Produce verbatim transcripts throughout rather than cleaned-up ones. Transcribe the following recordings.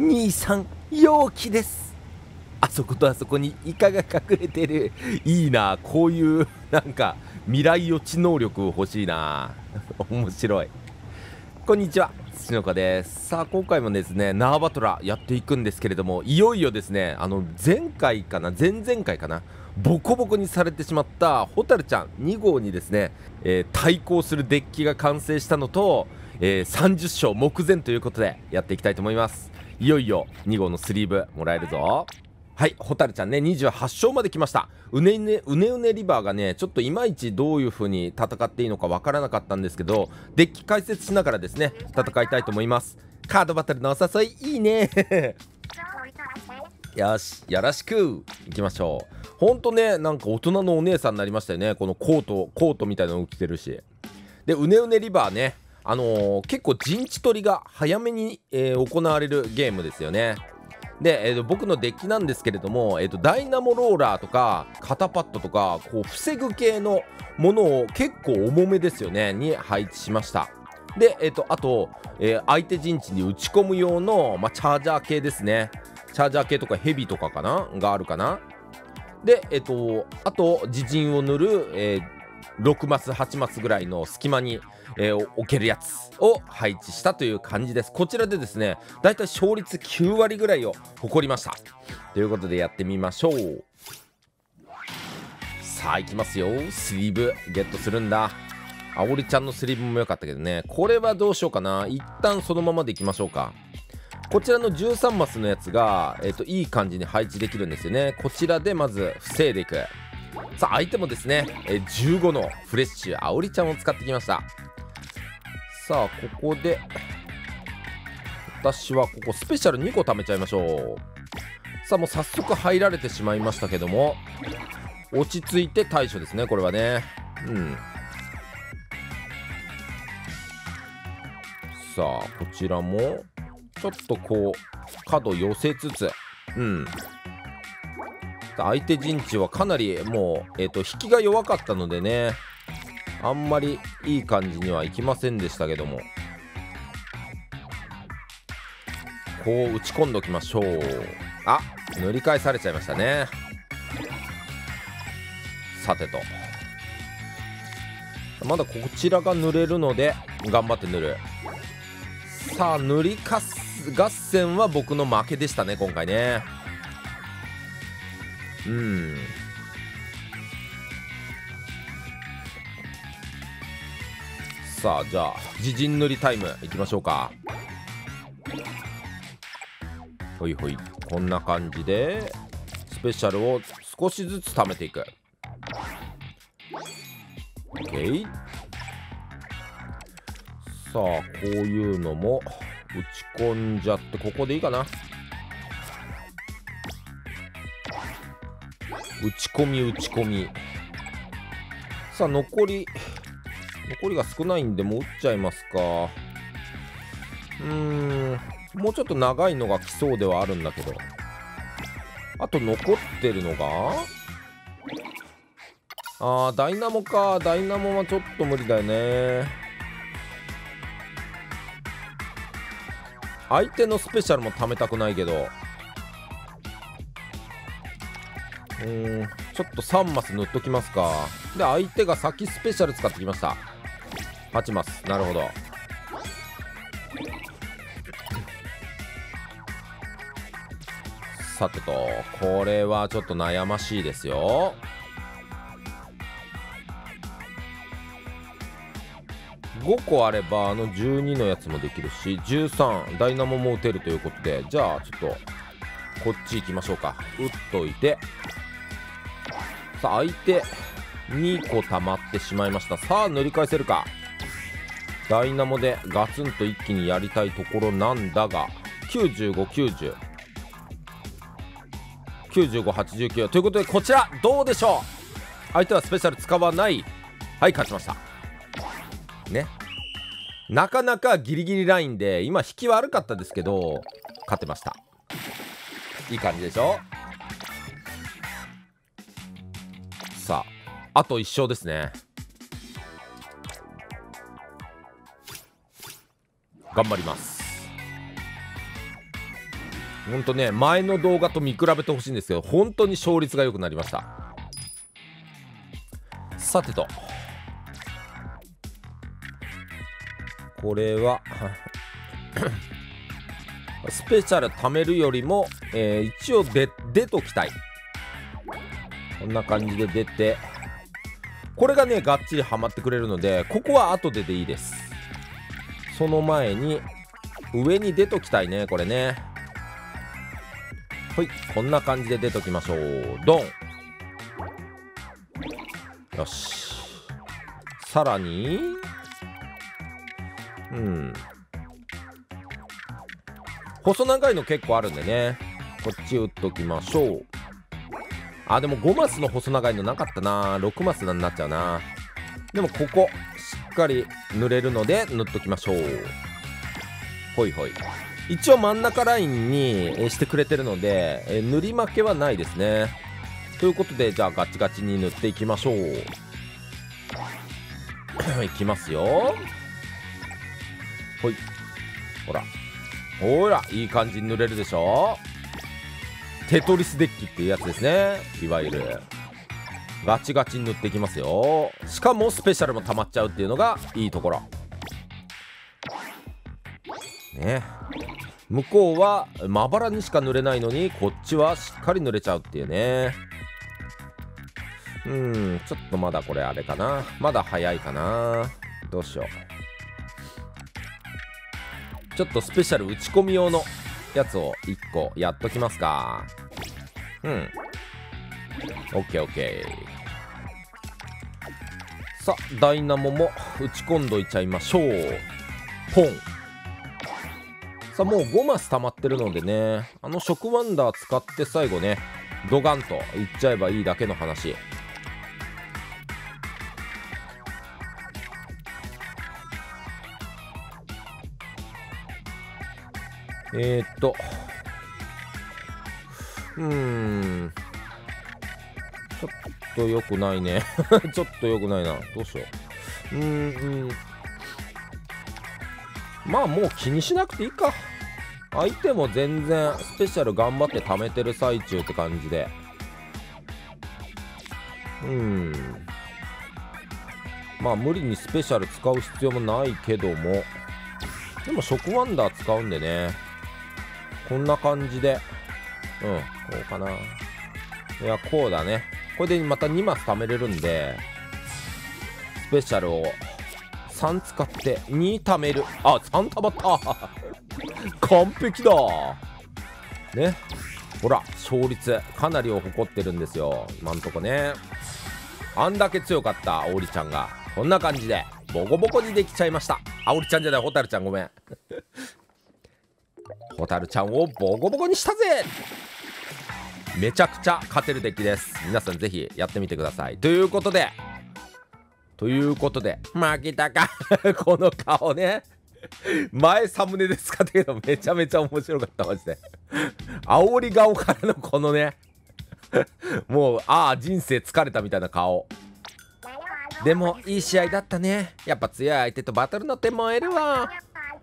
兄さん陽気です。あそことあそこにイカが隠れてる。いいな、こういうなんか未来予知能力欲しいな。面白い。こんにちは、土の子です。さあ今回もですね、ナーバトラやっていくんですけれども、いよいよですね、あの前回かな前々回かなボコボコにされてしまったホタルちゃんにごうにですね、えー、対抗するデッキが完成したのと、えー、さんじゅっしょう目前ということでやっていきたいと思います。いよいよにごうのスリーブもらえるぞ。はい、ホタルちゃんね、にじゅうはっしょうまで来ました。うねうね、うねうねリバーがね、ちょっといまいちどういう風に戦っていいのかわからなかったんですけど、デッキ解説しながらですね戦いたいと思います。カードバトルのお誘いいいね。よし、よろしくいきましょう。ほんとね、なんか大人のお姉さんになりましたよね。このコートコートみたいなのを着てるしで、うねうねリバーね、あのー、結構陣地取りが早めに、えー、行われるゲームですよね。で、えー、と僕のデッキなんですけれども、えー、とダイナモローラーとか肩パッドとかこう防ぐ系のものを結構重めですよねに配置しました。で、えー、とあと、えー、相手陣地に打ち込む用の、まあ、チャージャー系ですね。チャージャー系とかヘビとかかながあるかな。で、えー、とあと自陣を塗る、えー、ろくマスはちマスぐらいの隙間に、えー、置けるやつを配置したという感じです。こちらでですね、だいたい勝率きゅうわりぐらいを誇りましたということでやってみましょう。さあいきますよ。スリーブゲットするんだ。あおりちゃんのスリーブも良かったけどね、これはどうしようかな。一旦そのままでいきましょうか。こちらのじゅうさんマスのやつが、えー、といい感じに配置できるんですよね。こちらでまず防いでいく。さあ相手もですね、えー、じゅうごのフレッシュあおりちゃんを使ってきました。さあここで私はここスペシャルにこ貯めちゃいましょう。さあもう早速入られてしまいましたけども、落ち着いて対処ですねこれはね。うん、さあこちらもちょっとこう角寄せつつ、うん、相手陣地はかなりもう、えーと、引きが弱かったのでね、あんまりいい感じにはいきませんでしたけども、こう打ち込んでおきましょう。あ、塗り返されちゃいましたね。さてと、まだこちらが塗れるので頑張って塗る。さあ塗りかす合戦は僕の負けでしたね今回ね。うん、さあじゃあ自陣塗りタイムいきましょうか。ほいほい、こんな感じでスペシャルを少しずつ貯めていく。 OK、 さあこういうのも打ち込んじゃって、ここでいいかな。打ち込み打ち込み。さあ残り残りが少ないんでもう打っちゃいますか。うーん、もうちょっと長いのが来そうではあるんだけど、あと残ってるのがあーダイナモか。ダイナモはちょっと無理だよね。相手のスペシャルも貯めたくないけど、うーん、ちょっとさんマス塗っときますか。で相手が先スペシャル使ってきました。はちマス、なるほど。さてと、これはちょっと悩ましいですよ。ごこあればあのじゅうにのやつもできるし、じゅうさんダイナモも打てるということで、じゃあちょっとこっち行きましょうか。打っといて、さあ相手にこ溜まってしまいました。さあ塗り返せるか。ダイナモでガツンと一気にやりたいところなんだが、きゅうじゅうご、きゅうじゅう、きゅうじゅうご、はちじゅうきゅうということで、こちらどうでしょう。相手はスペシャル使わない。はい、勝ちましたね。なかなかギリギリラインで、今引きは悪かったですけど勝てました。いい感じでしょ。さああといっしょうですね。頑張ります。ほんとね、前の動画と見比べてほしいんですけど、本当に勝率が良くなりました。さてと、これはスペシャル貯めるよりも、えー、一応出出ときたい。こんな感じで出て、これがねがっちりはまってくれるので、ここは後ででいいです。その前に上に出ときたいね、これね。はい、こんな感じで出ときましょう。ドン、よし。さらに、うん、細長いの結構あるんでね、こっち打っときましょう。あ、でもごマスの細長いのなかったな。ろくマスになっちゃうな。でもここしっかり塗れるので塗っときましょう。ほいほい、一応真ん中ラインにしてくれてるので、え塗り負けはないですね。ということで、じゃあガチガチに塗っていきましょう。いきますよ。ほい、ほらほら、いい感じに塗れるでしょ。テトリスデッキっていうやつですね、いわゆる。ガチガチに塗っていきますよ。しかもスペシャルも溜まっちゃうっていうのがいいところね。向こうはまばらにしか塗れないのに、こっちはしっかり塗れちゃうっていうね。うん、ちょっとまだこれあれかな、まだ早いかな。どうしよう、ちょっとスペシャル打ち込み用のやつをいっこやっときますか。うん、 オーケーオーケー。 さあダイナモも打ち込んどいちゃいましょう。ポン。さあもうごマス溜まってるのでね、あの食ワンダー使って最後ねドガンといっちゃえばいいだけの話。えーっとうーん、ちょっと良くないねちょっと良くないな。どうしよう。うーん、まあもう気にしなくていいか。相手も全然スペシャル頑張って貯めてる最中って感じで、うーん、まあ無理にスペシャル使う必要もないけども、でも食ワンダー使うんでね、こんな感じで、うん、こうかな。いや、こうだね。これでまたにマス貯めれるんで、スペシャルをさん使ってに貯める。あ、さん貯まった完璧だね。ほら、勝率かなりを誇ってるんですよ、今んとこね。あんだけ強かったあおりちゃんがこんな感じでボコボコにできちゃいました。あおりちゃんじゃない、ホタルちゃん、ごめんホタルちゃんをボコボコにしたぜ。めちゃくちゃ勝てるデッキです。皆さんぜひやってみてください。ということでということで負けたかこの顔ね前サムネで使ったけどめちゃめちゃ面白かった、マジであおり顔からのこのねもう、ああ人生疲れたみたいな顔。でもいい試合だったね。やっぱ強い相手とバトルの手燃えるわ。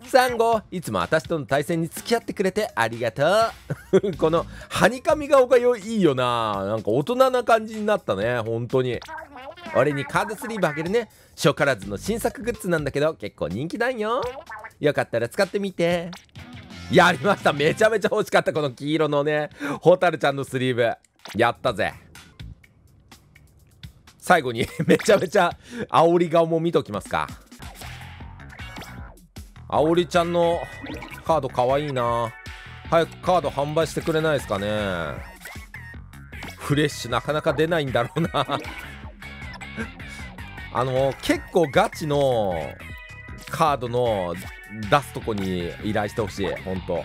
サンゴ、いつも私との対戦に付き合ってくれてありがとうこのはにかみ顔がよいいよな。なんか大人な感じになったね、本当に。俺にカードスリーブあげるね。ショカラズの新作グッズなんだけど結構人気なんよ。よかったら使ってみて。やりました。めちゃめちゃ欲しかった、この黄色のねホタルちゃんのスリーブ。やったぜ。最後にめちゃめちゃ煽り顔も見ときますか。煽りちゃんのカードかわいいな。早くカード販売してくれないですかね。フレッシュなかなか出ないんだろうなあの結構ガチのカードの出すとこに依頼してほしい、ほんと。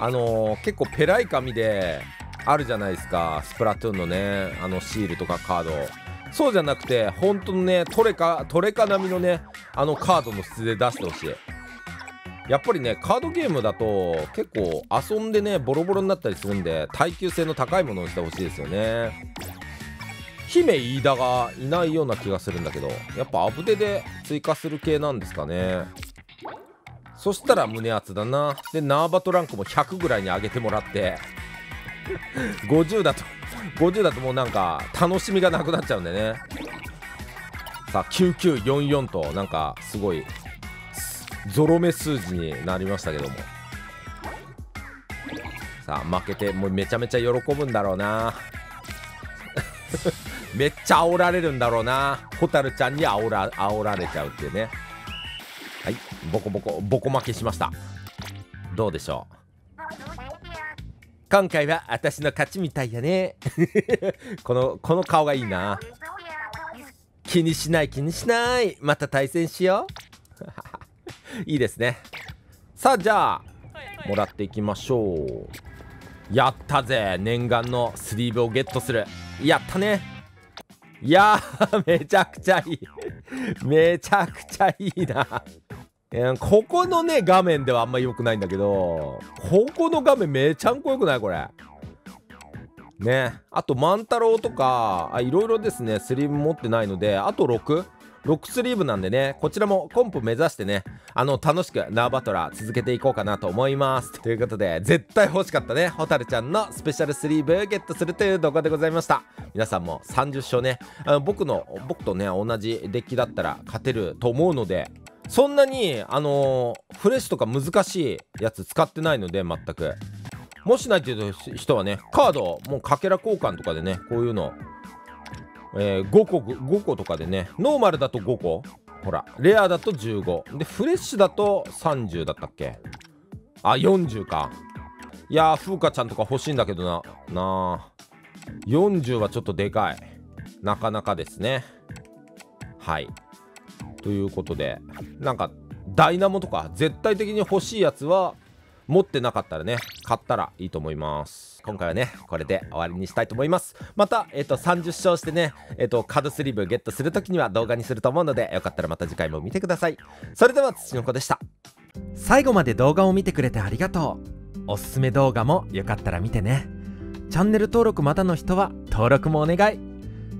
あの結構ペライ紙であるじゃないですか、スプラトゥーンのね、あのシールとかカード。そうじゃなくて本当のねトレカトレカ並みのねあのカードの質で出してほしい。やっぱりねカードゲームだと結構遊んでねボロボロになったりするんで、耐久性の高いものをしてほしいですよね。姫飯田がいないような気がするんだけど、やっぱアブデで追加する系なんですかね。そしたら胸厚だな。でナーバトランクもひゃくぐらいに上げてもらってごじゅうだとごじゅうだともうなんか楽しみがなくなっちゃうんでね。さあきゅうきゅうよんよんとなんかすごいゾロ目数字になりましたけども、さあ負けてもうめちゃめちゃ喜ぶんだろうなめっちゃ煽られるんだろうな。ホタルちゃんに煽ら、煽られちゃうっていうね。はいボコボコボコ負けしました。どうでしょう、今回は私の勝ちみたいやねこのこの顔がいいな。気にしない気にしない、また対戦しよういいですね。さあじゃあもらっていきましょう。やったぜ、念願のスリーブをゲットする。やったね。いやーめちゃくちゃいいめちゃくちゃいいな。ここのね画面ではあんま良くないんだけど、ここの画面めちゃんこよくないこれね。あと万太郎とかあいろいろですね、スリーブ持ってないので、あとろく ろくスリーブなんでね、こちらもコンプ目指してね、あの楽しくナーバトラー続けていこうかなと思います。ということで絶対欲しかったねホタルちゃんのスペシャルスリーブゲットするという動画でございました。皆さんもさんじゅっ勝ね、あの僕の僕とね同じデッキだったら勝てると思うので、そんなにあのー、フレッシュとか難しいやつ使ってないので全く、もしないという人はねカードもうかけら交換とかでね、こういうの、えー、ごこごことかでね、ノーマルだとごこ、ほらレアだとじゅうごで、フレッシュだとさんじゅうだったっけ、あよんじゅうか。いやー風花ちゃんとか欲しいんだけどななーよんじゅうはちょっとでかい、なかなかですね。はいということで、なんかダイナモとか絶対的に欲しいやつは持ってなかったらね買ったらいいと思います。今回はねこれで終わりにしたいと思います。また、えー、とさんじゅっ勝してね、えー、とカードスリーブゲットするときには動画にすると思うので、よかったらまた次回も見てください。それでは土の子でした。最後まで動画を見てくれてありがとう。おすすめ動画もよかったら見てね。チャンネル登録まだの人は登録もお願い。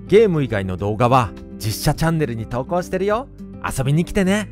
ゲーム以外の動画は実写チャンネルに投稿してるよ。遊びに来てね。